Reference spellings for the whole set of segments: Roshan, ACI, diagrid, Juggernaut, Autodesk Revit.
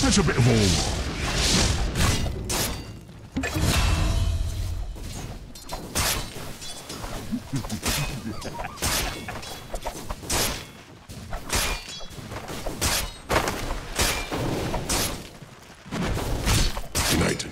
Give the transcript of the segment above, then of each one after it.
That's a bit of all. Tonight.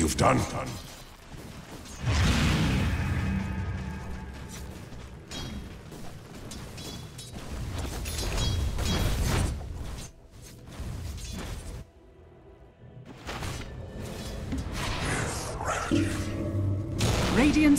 You've done. Radiant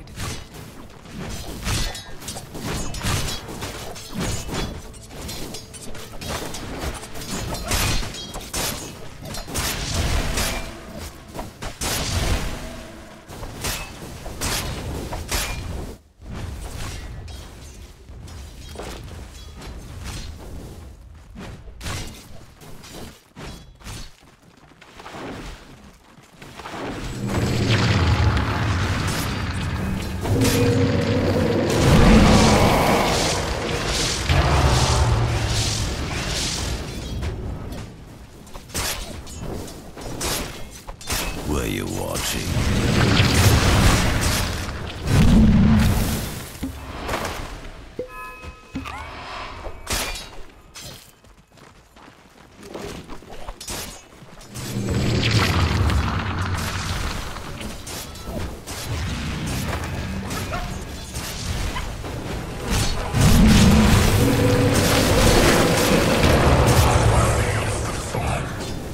Were you watching?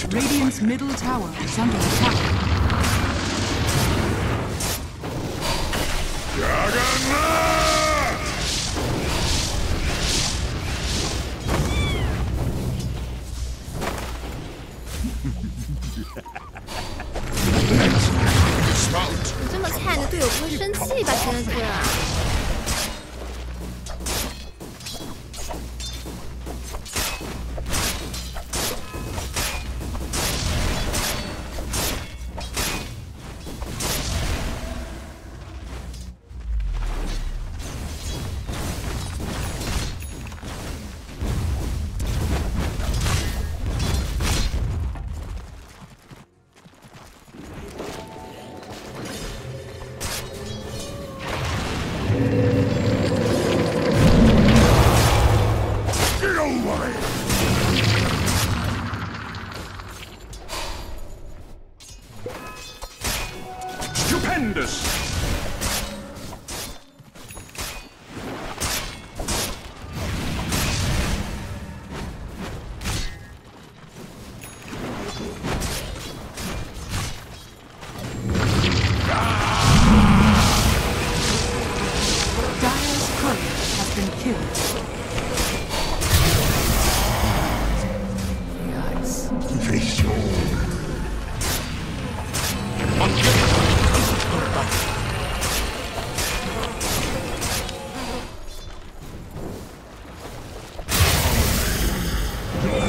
Radiant's middle tower is under attack.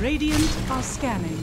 Radiant are scanning.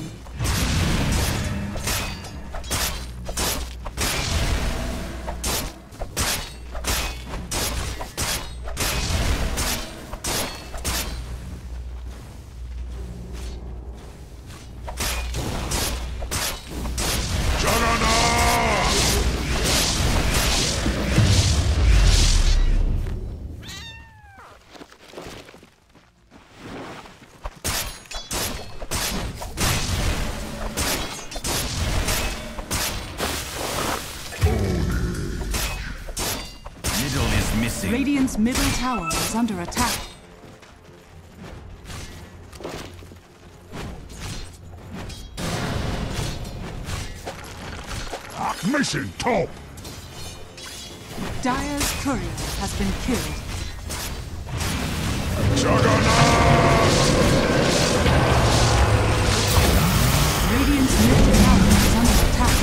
Radiant's middle tower is under attack. Mission top! Dire's courier has been killed. Juggernaut! Radiant's middle tower is under attack.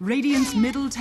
Radiant's middle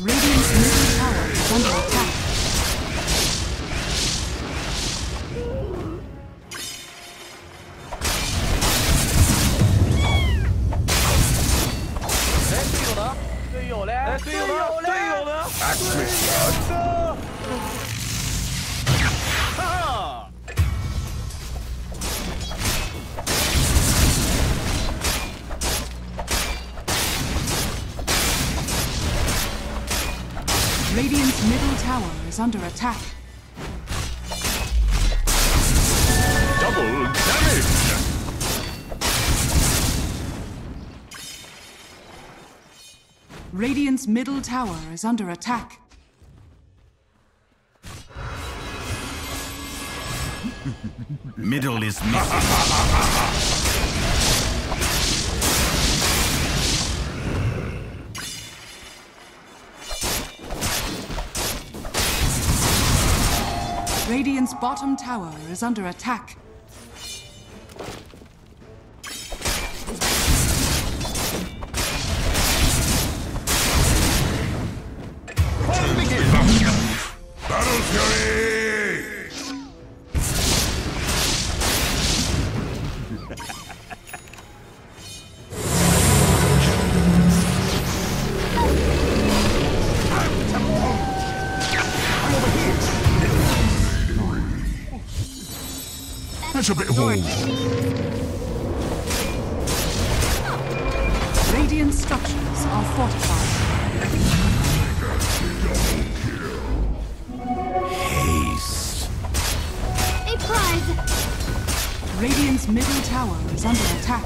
Radiant's middle tower is under attack. Radiant's middle tower is under attack. Double damage! Radiant's middle tower is under attack. Middle is missed. Radiant's bottom tower is under attack. A bit old. Radiant structures are fortified. Haste. A prize. Radiant's middle tower is under attack.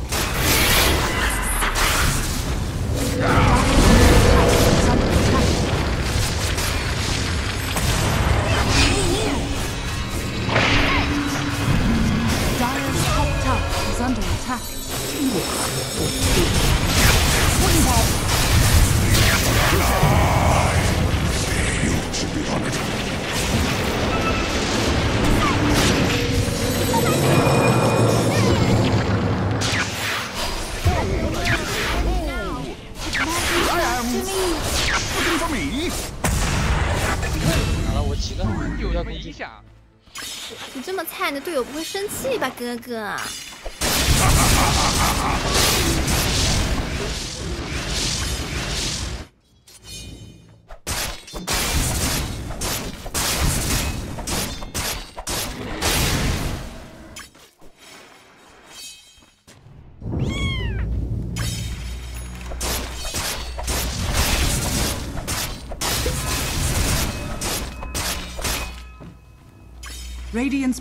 哥哥，Radiant's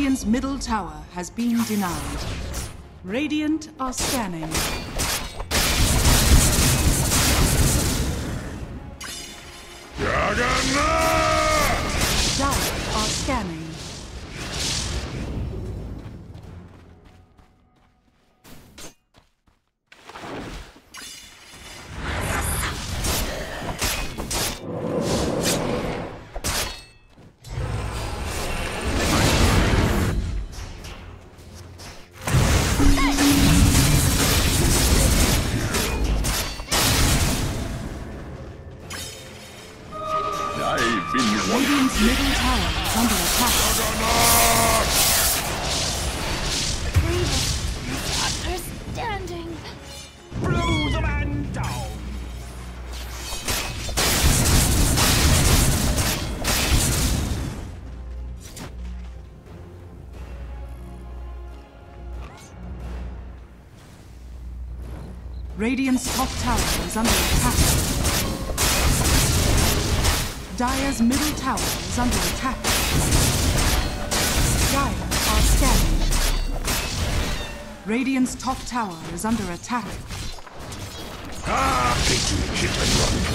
Radiant's middle tower has been denied. Radiant are scanning. Juggernaut! Dark are scanning. Radiant's top tower is under attack. Dire's middle tower is under attack. Dire are scanning. Radiant's top tower is under attack. Ah, hit and run.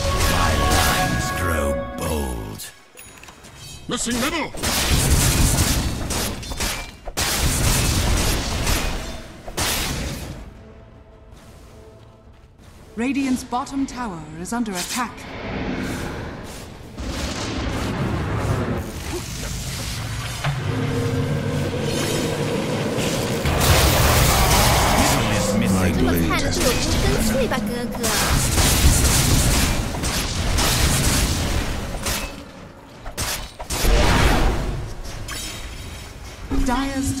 My lines grow bold. Missing middle! Radiant's bottom tower is under attack. Dire's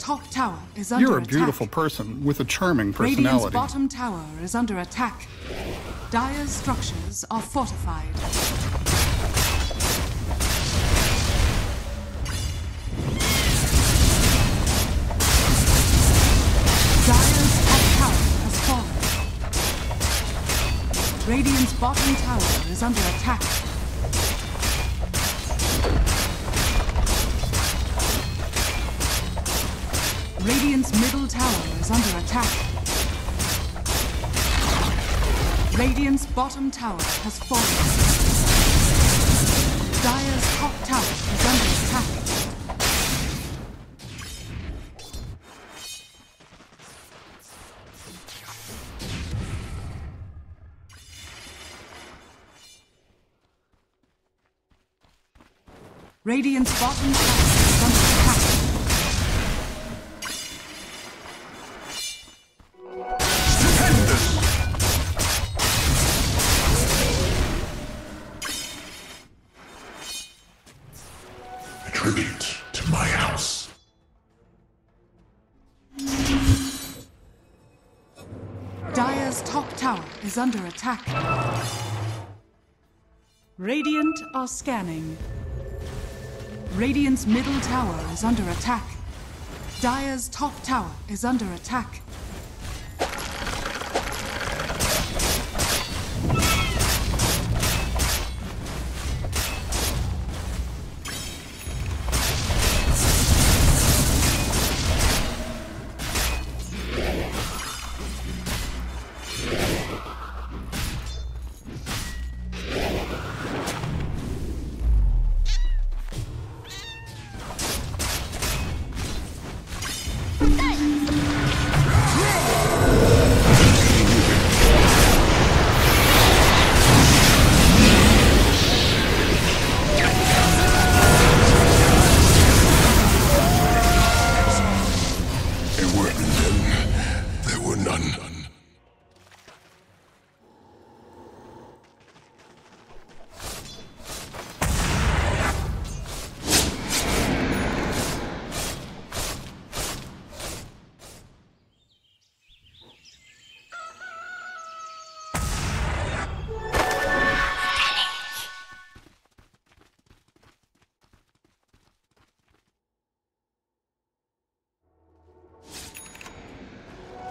Top tower is under attack. You're a beautiful person with a charming personality. Radiant's bottom tower is under attack. Dire's structures are fortified. Dire's top tower has fallen. Radiant's bottom tower is under attack. Radiant's middle tower is under attack. Radiant's bottom tower has fallen. Dire's top tower is under attack. Radiant's bottom tower is under attack. Is under attack. Radiant are scanning. Radiant's middle tower is under attack. Dire's top tower is under attack.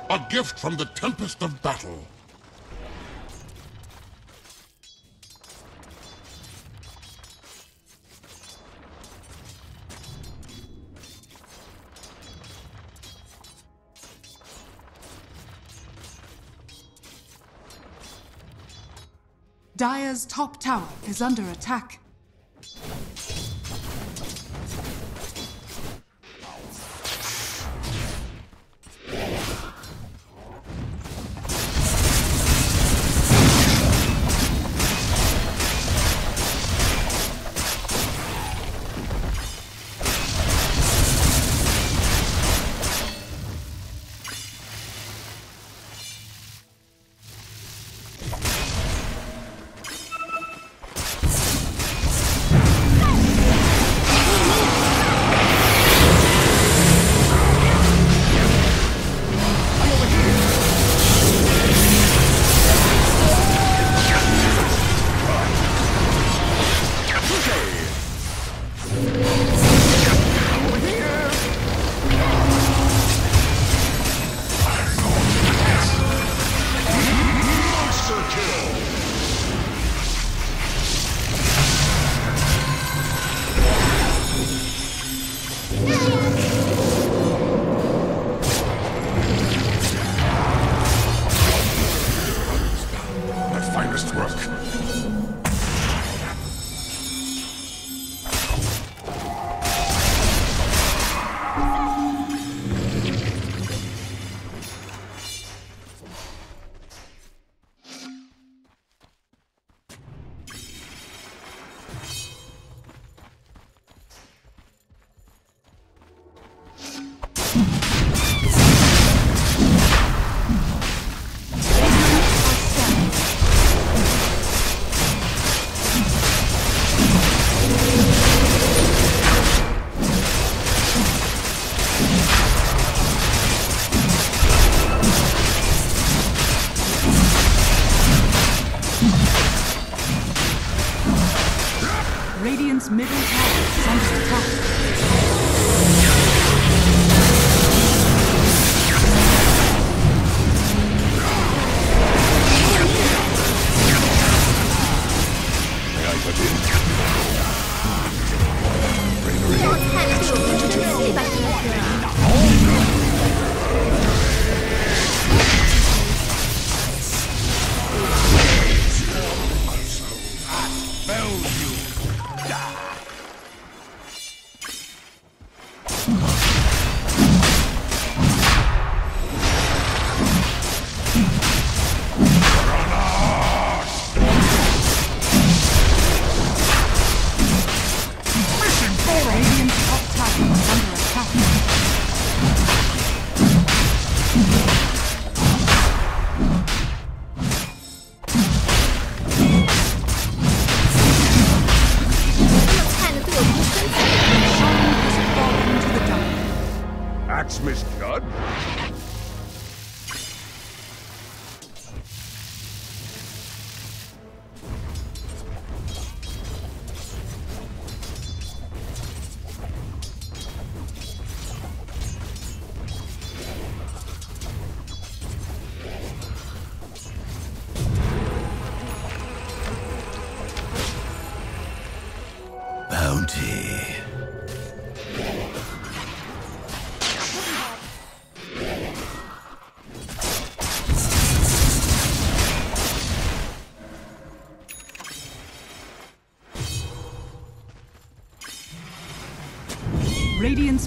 A gift from the tempest of battle. Dire's top tower is under attack.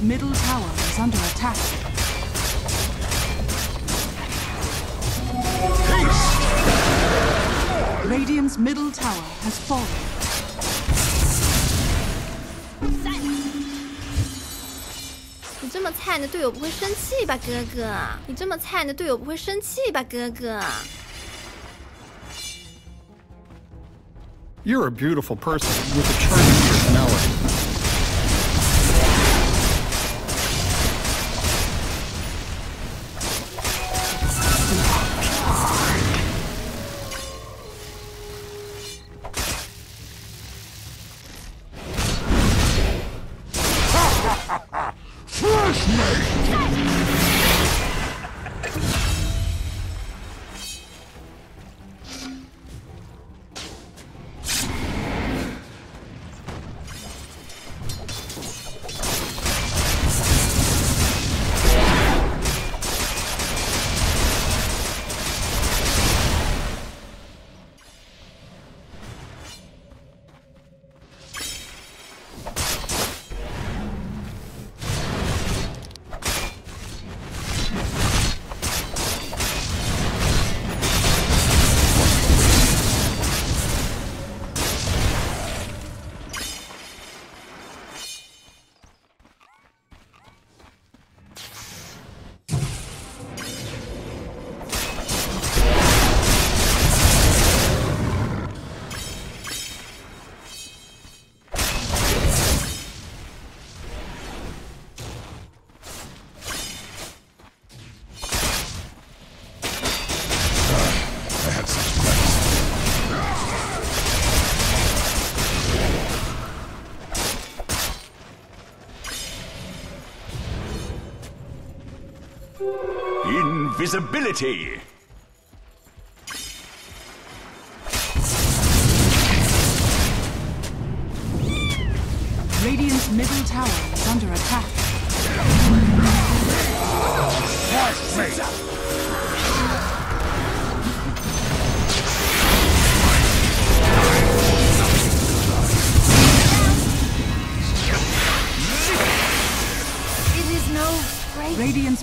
Middle tower is under Radiant's middle tower is under attack. Radiant's middle tower has fallen.你这么菜的队友不会生气吧，哥哥 ？You're a beautiful person with a charming personality. Invisibility! Radiant's middle tower is under attack. It is no... Radiant's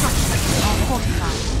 structures are fortified.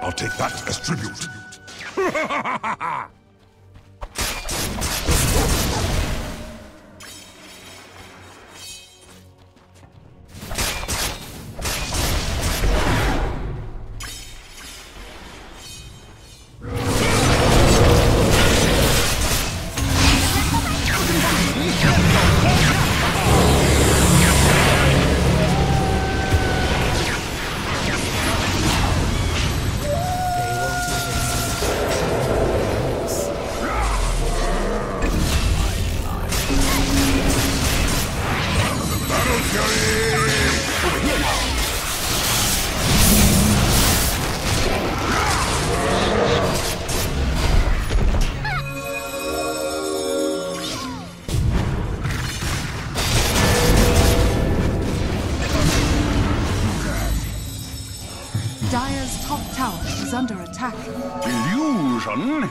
I'll take that as tribute. Dire's top tower is under attack. Illusion?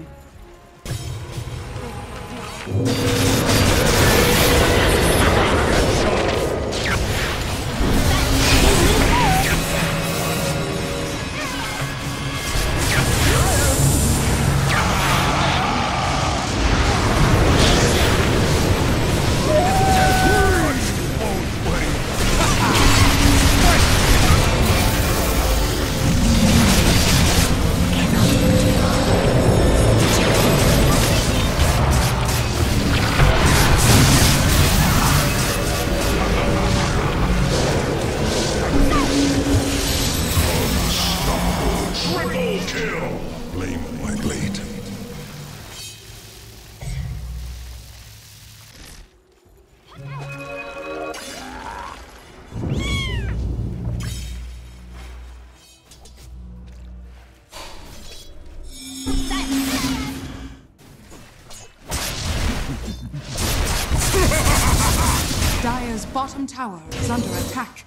Bottom tower is under attack.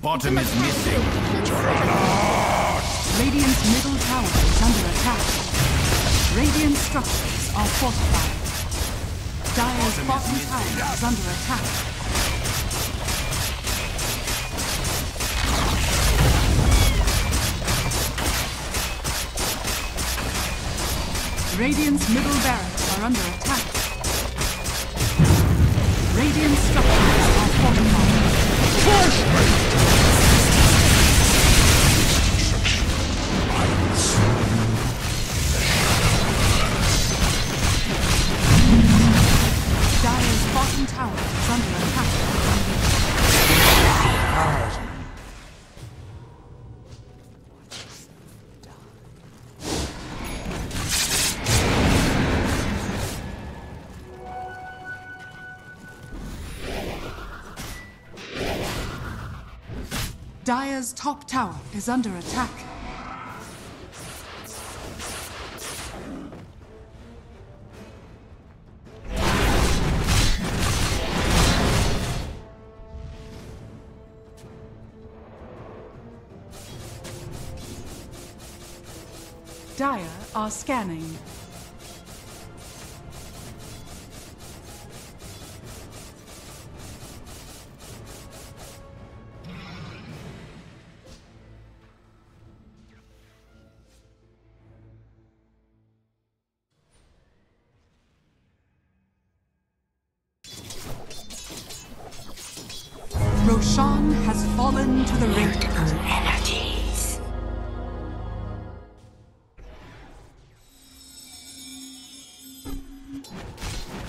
Bottom is missing. Radiant's middle tower is under attack. Radiant structures are fortified. Dire's bottom tower is under attack. Radiant's middle barracks are under attack. Radiant structures are fortified. Dire's bottom tower is under attack. Dire's top tower is under attack. Dire are scanning. Roshan has fallen to the ring. Energies. Dire's bottom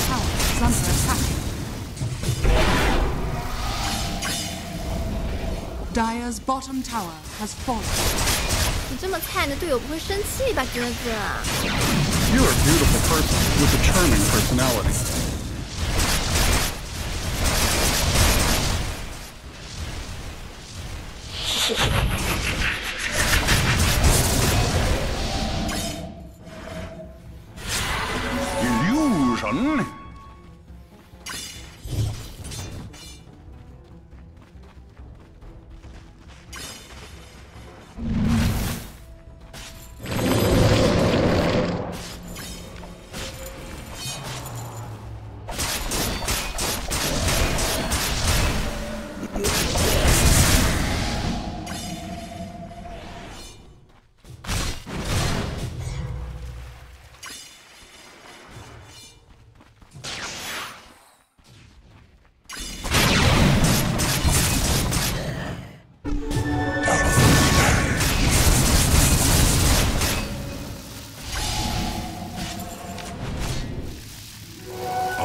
tower is under attack. Dire's bottom tower has fallen. You're a beautiful person with a charming personality. Illusion?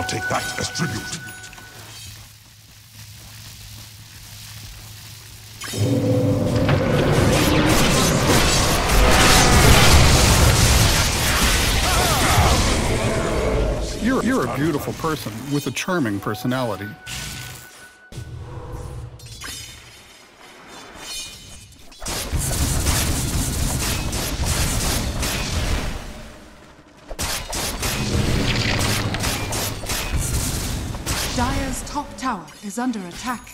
Take that as tribute. You're a beautiful person with a charming personality. Dire's top tower is under attack.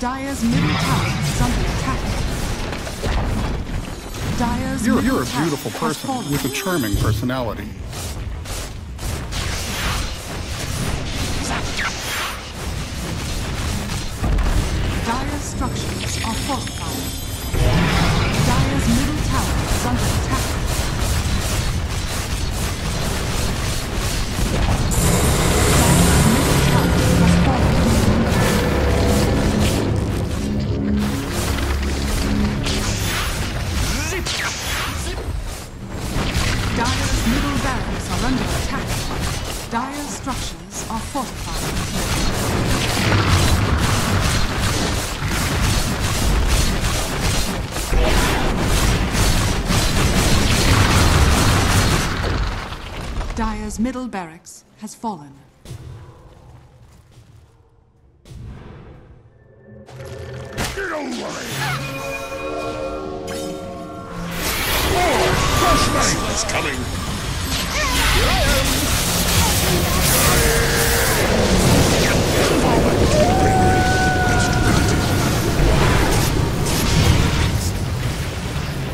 Dire's middle tower is under attack. Dire's you're a beautiful person with a charming personality. Dire structures are fortified. Dire's middle tower is under attack. Dire's middle barracks has fallen. Get over it! More flashlight is coming! Here I am! Forward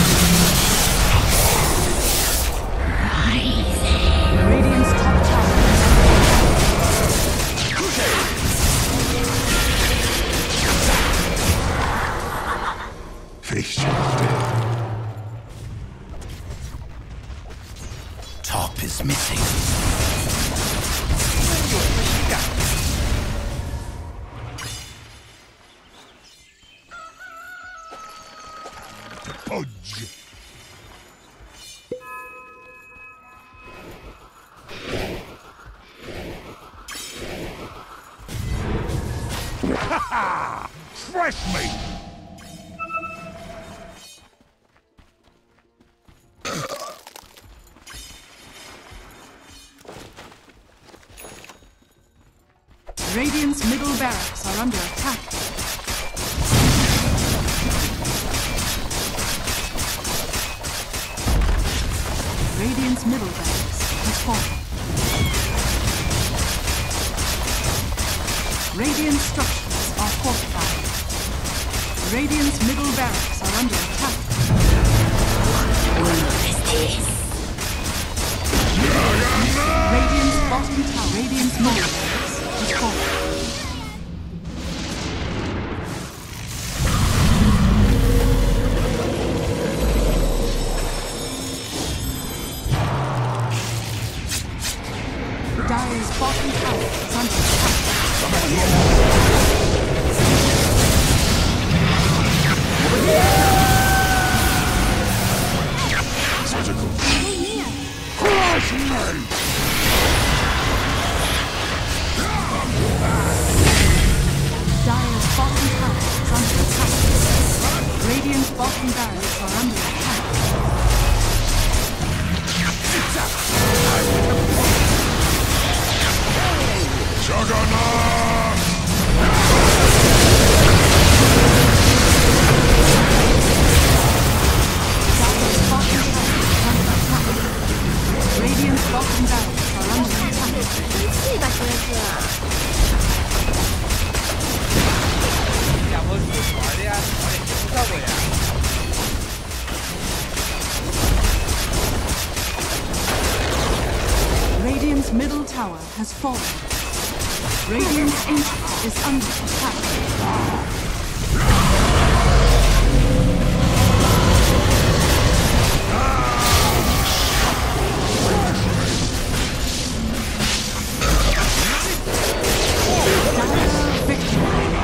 to the bravery and stability. Top is missing. Budge. Ha ha! Fresh meat! Radiant's middle barracks are under attack. Radiant's middle barracks has fallen. Radiant structures are fortified. Radiant's middle barracks are under attack. Radiant's bottom tower, Radiant's north. Dire's bottom tower is under attack. Surgical. Crush me! Radiant's bottom barracks are under attack. Juggernaut! Dire's bottom barracks are under attack. Radiant's bottom barracks are under attack. Radiant's middle tower has fallen. Radiant's entrance is under attack. Dire victory.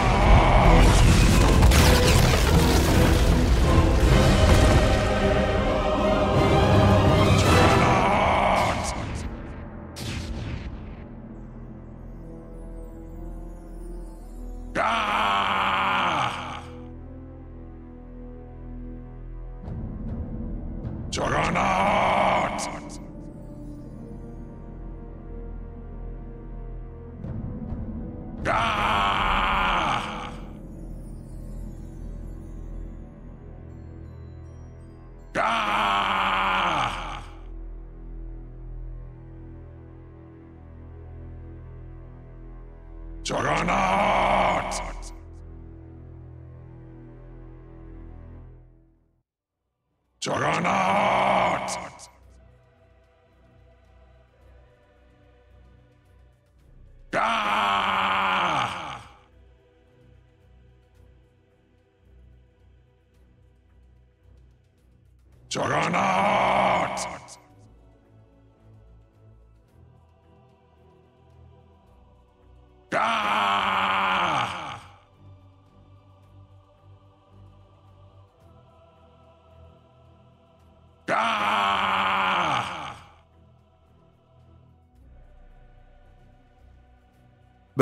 Juggernaut! Juggernaut! Gah! Juggernaut! Gah! Gah!